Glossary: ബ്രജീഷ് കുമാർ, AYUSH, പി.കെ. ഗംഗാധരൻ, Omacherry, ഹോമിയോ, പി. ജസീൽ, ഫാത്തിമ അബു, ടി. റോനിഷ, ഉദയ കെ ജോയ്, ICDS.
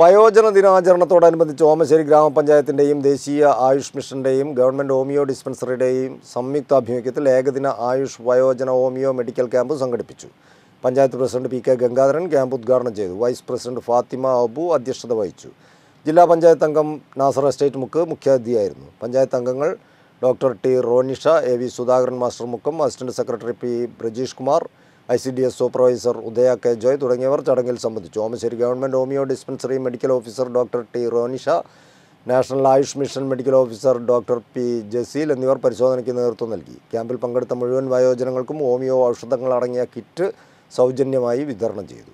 Vayojana Dinajanathodanabandichu Omacherry Gram Panchayathindeym Deshiya Ayush Missionindeym Government Homeo Dispensarydeym സംയുക്താഭിമുഖ്യത്തിൽ ഏകദിന ആയുഷ് വയോജന ഹോമിയോ medical camp സംഘടിപ്പിച്ചു. Panchayat president പി.കെ. ഗംഗാധരൻ camp ഉദ്ഘാടനം ചെയ്തു. Vice president ഫാത്തിമ അബു അധ്യക്ഷത വഹിച്ചു. ജില്ലാ പഞ്ചായത്ത് അംഗം നാസർ എസ്റ്റേറ്റ് മുക്ക് മുഖ്യാതിഥിയായിരുന്നു. പഞ്ചായത്ത് അംഗങ്ങൾ doctor ടി. റോനിഷ, A V Sudhakaran master Mukkam, assistant secretary പി. ബ്രജീഷ് കുമാർ, ICDS supervisor ഉദയ കെ ജോയ് തുടങ്ങിയവർ ചടങ്ങിൽ സംബന്ധിച്ചു. Omassery government ഹോമിയോ dispensary medical officer doctor ടി. റോനിഷ, national Ayush mission medical officer doctor പി. ജസീൽ എന്നിവർ പരിശോധനയ്ക്ക് നേതൃത്വം നൽകി. ക്യാമ്പിൽ പങ്കെടുത്ത മുഴുവൻ വയോജനങ്ങൾക്കും ഹോമിയോ ഔഷധങ്ങൾ അടങ്ങിയ കിറ്റ് സൗജന്യമായി വിതരണം ചെയ്തു.